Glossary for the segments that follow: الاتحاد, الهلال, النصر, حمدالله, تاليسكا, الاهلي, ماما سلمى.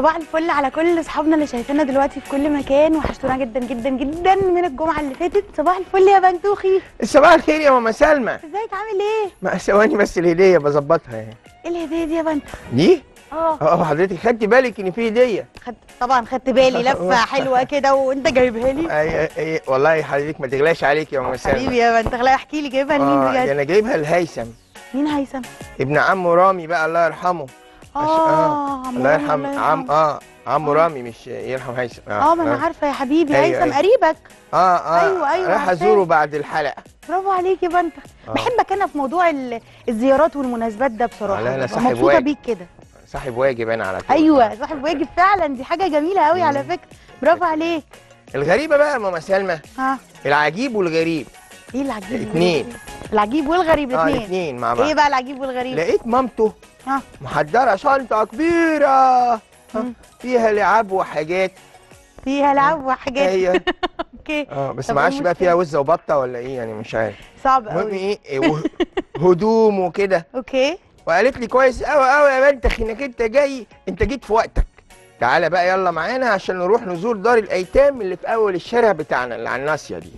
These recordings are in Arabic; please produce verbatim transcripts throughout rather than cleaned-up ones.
صباح الفل على كل اصحابنا اللي شايفيننا دلوقتي في كل مكان، وحشتونا جدا جدا جدا من الجمعه اللي فاتت. صباح الفل يا بنتوخي. صباح الخير يا ماما سلمى. ازيك؟ عامل ايه؟ ما ثواني بس الهديه بظبطها اهي. ايه الهديه دي يا بنت؟ دي؟ اه اه حضرتك خدتي بالك ان في هديه؟ خد... طبعا خدت بالي. لفه حلوه كده وانت جايبها لي. اي اي والله حضرتك ما تغلاش عليك يا ماما سلمى. حبيبي يا بنت اغلى. احكي لي جايبها لمين بجد؟ اه انا جايبها لهيثم. مين هيثم؟ ابن عمه رامي بقى الله يرحمه. اه الله يرحم عم اه عمو رامي مش يرحم هيثم. اه ما انا عارفه يا حبيبي. هيثم قريبك. اه اه ايوه ايوه راح ازوره بعد الحلقه. برافو عليك يا بنت. بحبك انا في موضوع الزيارات والمناسبات ده بصراحه. لا لا صاحب واجب بيك كده. صاحب واجب انا على طول. ايوه صاحب واجب فعلا، دي حاجه جميله قوي على فكره. برافو عليك. الغريبه بقى يا ماما سلمى. اه العجيب والغريب. ايه العجيب؟ الاثنين. العجيب والغريب الاثنين. اه الاثنين مع بعض. ايه بقى العجيب والغريب؟ لقيت مامته ها محضره شنطه كبيره فيها لعاب وحاجات. فيها لعاب وحاجات. ايوه اوكي. اه بس ما عادش بقى فيها وزه وبطه ولا ايه يعني مش عارف. صعب قوي. المهم ايه هدوم وكده. اوكي. وقالت لي كويس قوي قوي يا بنتخ انك انت جاي، انت جيت في وقتك. تعالى بقى يلا معانا عشان نروح نزور دار الايتام اللي في اول الشارع بتاعنا اللي على الناصيه دي.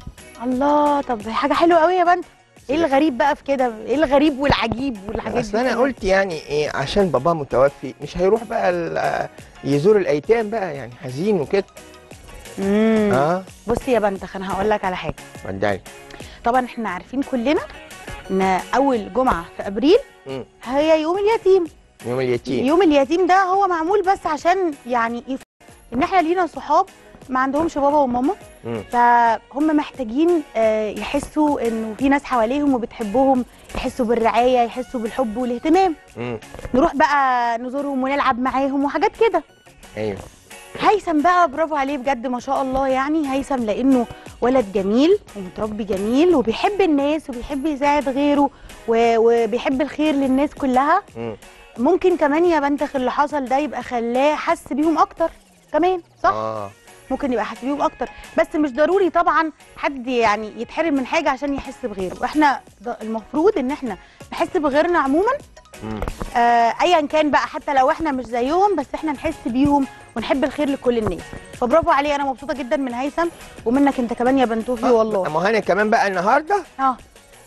الله طب حاجه حلوه قوي يا بنت. ايه الغريب بقى في كده؟ ايه الغريب والعجيب والحاجات دي؟ اصل انا قلت يعني ايه عشان بابا متوفي مش هيروح بقى يزور الايتام بقى يعني حزين وكده. امم اه بصي يا بنتخ انا هقول لك على حاجه. ودعي. طبعا احنا عارفين كلنا ان اول جمعه في ابريل مم. هي يوم اليتيم. يوم اليتيم. يوم اليتيم ده هو معمول بس عشان يعني ايه ان احنا لينا صحاب ما عندهمش بابا وماما فهم محتاجين يحسوا انه في ناس حواليهم وبتحبهم، يحسوا بالرعايه، يحسوا بالحب والاهتمام. مم. نروح بقى نزورهم ونلعب معاهم وحاجات كده. ايوه هيثم بقى برافو عليه بجد ما شاء الله. يعني هيثم لانه ولد جميل ومتربي جميل وبيحب الناس وبيحب يساعد غيره وبيحب الخير للناس كلها. مم. ممكن كمان يا بنتخ اللي حصل ده يبقى خلاه حس بيهم اكتر كمان صح؟ آه. ممكن يبقى حاسس بيهم اكتر بس مش ضروري طبعا حد يعني يتحرم من حاجه عشان يحس بغيره. واحنا المفروض ان احنا نحس بغيرنا عموما آه ايا كان بقى حتى لو احنا مش زيهم بس احنا نحس بيهم ونحب الخير لكل الناس. فبرافو عليه انا مبسوطه جدا من هيثم ومنك انت كمان يا بنتوفي. آه والله ما هاني كمان بقى النهارده اه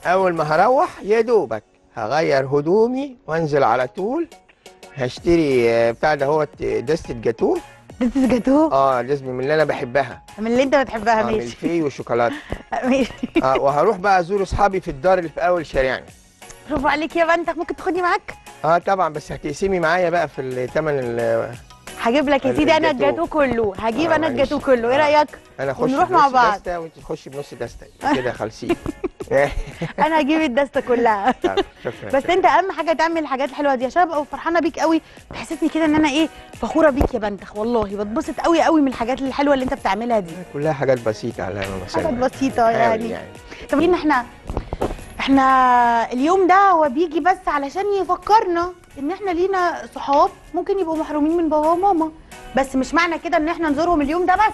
اول ما هروح يا دوبك هغير هدومي وانزل على طول هشتري بتاع ده هو دستة جاتوه. دستة جاتوه؟ اه دستة من اللي انا بحبها. من اللي انت بتحبها. ماشي. آه ملفي وشوكولاته. ماشي. اه وهروح بقى ازور اصحابي في الدار اللي في اول شارعنا. برافو عليك يا بنتك. ممكن تاخدني معاك؟ اه طبعا بس هتقسمي معايا بقى في الثمن. هجيب لك يا سيدي انا الجاتوه كله. هجيب آه انا الجاتوه كله. ايه رايك؟ انا اخش ونروح مع بعض دستة وانت تخشي بنص دستة كده خالصين. انا هجيب الدسته كلها. بس انت اهم حاجه تعمل الحاجات الحلوه دي يا شباب. ابقى فرحانه بيك قوي، تحسسني كده ان انا ايه فخوره بيك يا بنتخ والله. بتبسط قوي قوي من الحاجات الحلوه اللي انت بتعملها دي. كلها حاجات بسيطه على حاجات بسيطه يعني. يعني طب ان احنا احنا اليوم ده هو بيجي بس علشان يفكرنا ان احنا لينا صحاب ممكن يبقوا محرومين من بابا وماما، بس مش معنى كده ان احنا نزورهم اليوم ده بس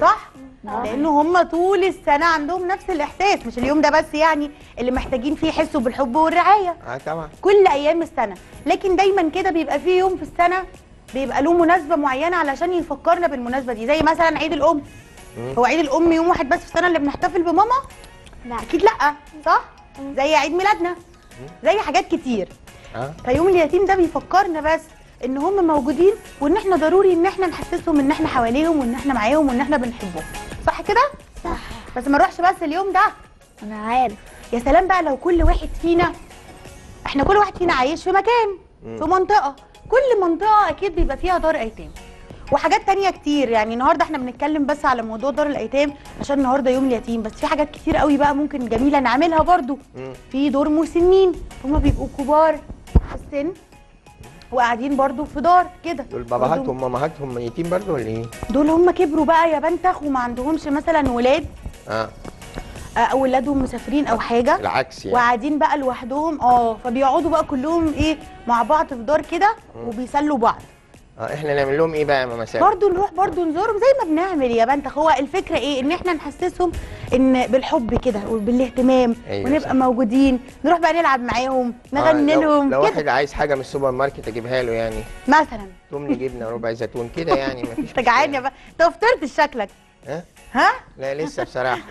صح؟ لأن هم طول السنة عندهم نفس الإحساس، مش اليوم ده بس يعني اللي محتاجين فيه يحسوا بالحب والرعاية. اه طبعا. كل أيام السنة، لكن دايما كده بيبقى فيه يوم في السنة بيبقى له مناسبة معينة علشان يفكرنا بالمناسبة دي، زي مثلا عيد الأم. مم. هو عيد الأم يوم واحد بس في السنة اللي بنحتفل بماما؟ لا أكيد لأ، صح؟ مم. زي عيد ميلادنا. مم. زي حاجات كتير. اه فيوم اليتيم ده بيفكرنا بس ان هم موجودين وان احنا ضروري ان احنا نحسسهم ان احنا حواليهم وان احنا معاهم وان احنا بنحبهم صح كده؟ صح. بس ما نروحش بس اليوم ده. انا عارف. يا سلام بقى لو كل واحد فينا احنا كل واحد فينا عايش في مكان م. في منطقه، كل منطقه اكيد بيبقى فيها دار ايتام وحاجات تانية كتير. يعني النهارده احنا بنتكلم بس على موضوع دار الايتام عشان النهارده يوم اليتيم، بس في حاجات كتير قوي بقى ممكن جميله نعملها برضو. م. في دور مسنين هم بيبقوا كبار في السن وقاعدين برضو في دار كده. دول باباهاتهم ومامهاتهم ميتين برضو ولا ايه؟ دول هم كبروا بقى يا بنتخ وما عندهمش مثلا ولاد اه او ولادهم مسافرين او حاجه. العكس يعني. وقاعدين بقى لوحدهم اه فبيقعدوا بقى كلهم ايه مع بعض في دار كده وبيسلوا بعض. اه احنا نعمل لهم ايه بقى يا ماما سلمى؟ برضه نروح برضه نزورهم زي ما بنعمل يا بنت اخويا. الفكره ايه؟ ان احنا نحسسهم ان بالحب كده وبالاهتمام. أيوة ونبقى صح. موجودين، نروح بقى نلعب معاهم، نغني آه لهم. لو واحد عايز حاجه من السوبر ماركت اجيبها له يعني، مثلا تمن جبنه وربع زيتون كده يعني، مفيش انت جعان يا بقى، انت فطرت شكلك. ها؟ ها؟ لا لسه بصراحه.